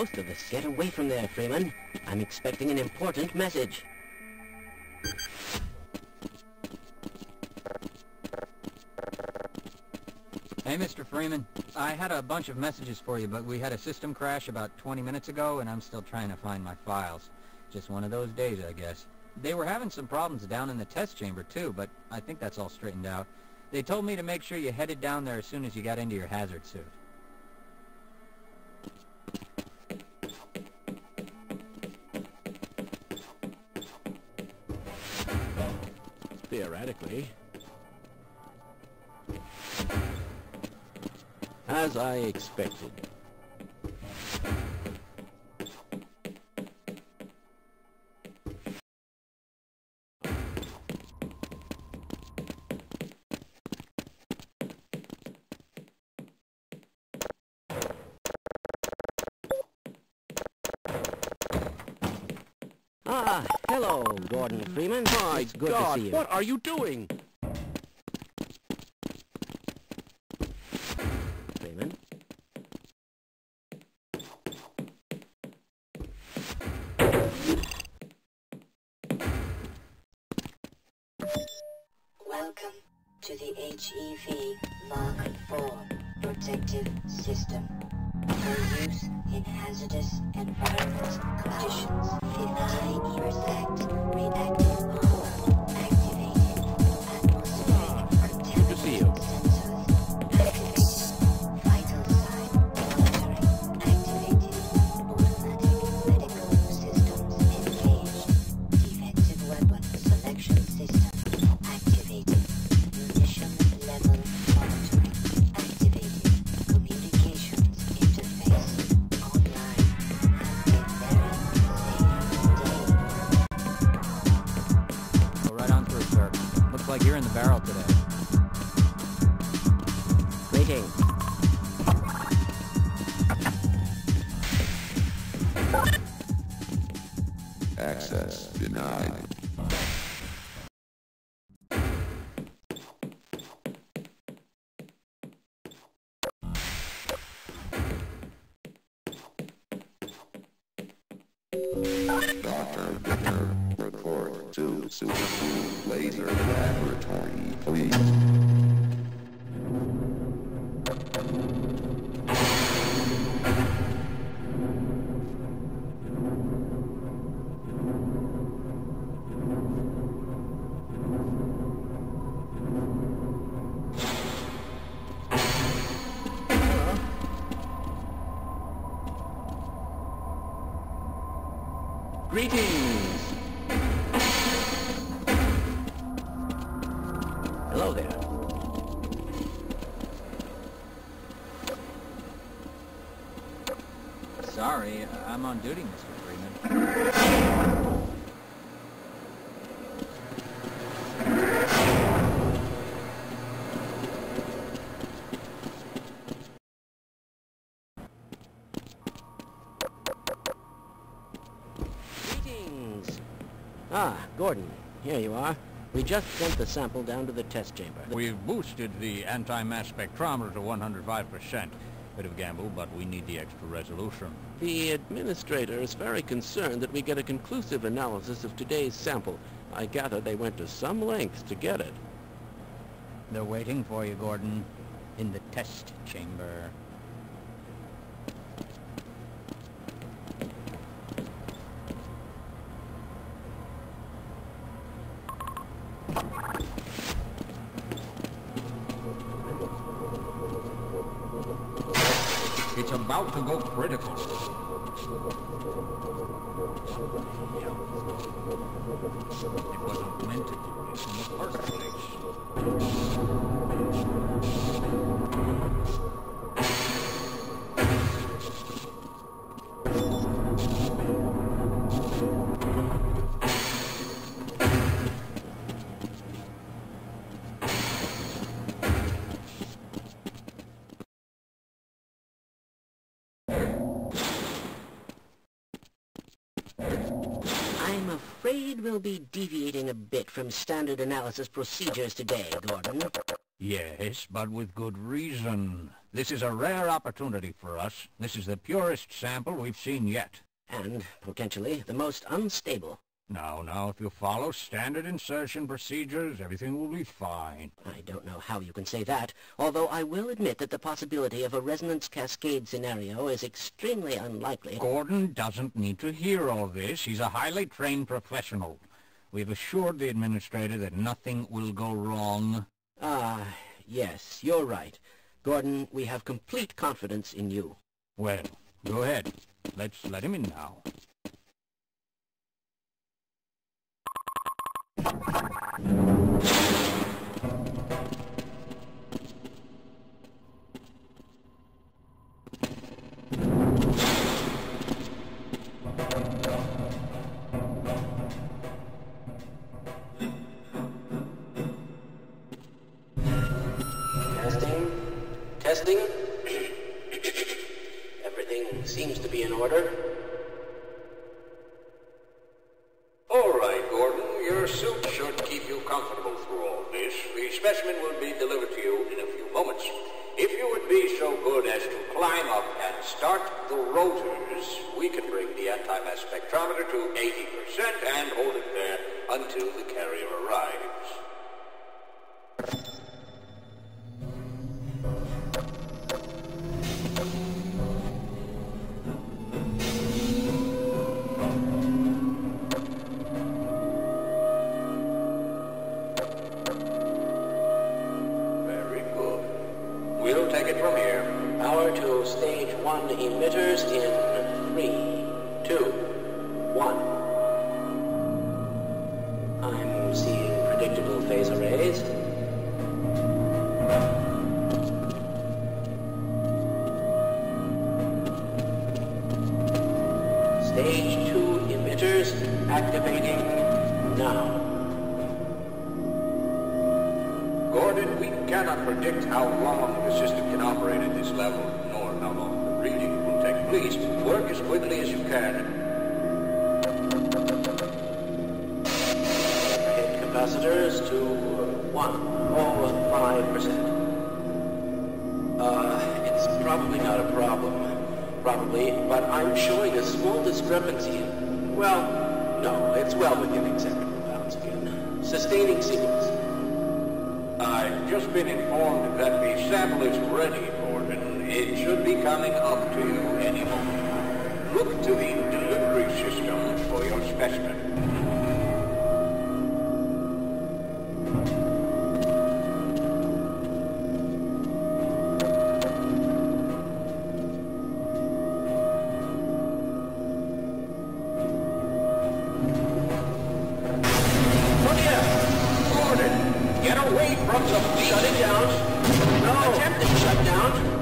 most of us get away from there, Freeman. I'm expecting an important message. Hey, Mr. Freeman. I had a bunch of messages for you, but we had a system crash about 20 minutes ago, and I'm still trying to find my files. Just one of those days, I guess. They were having some problems down in the test chamber, too, but I think that's all straightened out. They told me to make sure you headed down there as soon as you got into your hazard suit. Theoretically. As I expected. Ah, hello, Gordon Freeman. My God, what are you doing? Welcome to the HEV Mark IV protective system for use in hazardous environment conditions. 50% reactive power activated. Atmospheric protection sensors activated. Vital sign monitoring activated. Automatic medical systems engaged. Defective weapon selection system. Like you're in the barrel today. Greetings. Access denied. Dr. report to Super Blue Laser Laboratory, please. Greetings! Hello there. Sorry, I'm on duty, Mr. Freeman. Greetings! Ah, Gordon, here you are. We just sent the sample down to the test chamber. We've boosted the anti-mass spectrometer to 105%. Bit of gamble, but we need the extra resolution. The administrator is very concerned that we get a conclusive analysis of today's sample. I gather they went to some lengths to get it. They're waiting for you, Gordon, in the test chamber. It's about to go critical. It wasn't meant to do this in the first place. I'm afraid we'll be deviating a bit from standard analysis procedures today, Gordon. Yes, but with good reason. This is a rare opportunity for us. This is the purest sample we've seen yet. And, potentially, the most unstable. Now, if you follow standard insertion procedures, everything will be fine. I don't know how you can say that, although I will admit that the possibility of a resonance cascade scenario is extremely unlikely. Gordon doesn't need to hear all this. He's a highly trained professional. We've assured the administrator that nothing will go wrong. Ah, yes, you're right. Gordon, we have complete confidence in you. Well, go ahead. Let's let him in now. Testing. Everything seems to be in order. All right, Gordon. Your suit should keep you comfortable through all this. The specimen will be delivered to you in a few moments. If you would be so good as to climb up and start the rotors, we can bring the anti-mass spectrometer to 80% and hold it there until the carrier arrives. Emitters in 3, 2, 1. I'm seeing predictable phase arrays. Stage 2 emitters activating now. Gordon, we cannot predict how long the system can operate at this level, nor how long. Reading will take place. Work as quickly as you can. Hit capacitors to 1 or 5%. It's probably not a problem. Probably, but I'm showing a small discrepancy. Well, no, it's well within acceptable bounds again. Sustaining signals. I've just been informed that the sample is ready, Gordon. It should be coming up to you any moment. Look to the delivery system for your specimen. Gordon, get away from the shutting down. No. Attempted shutdown.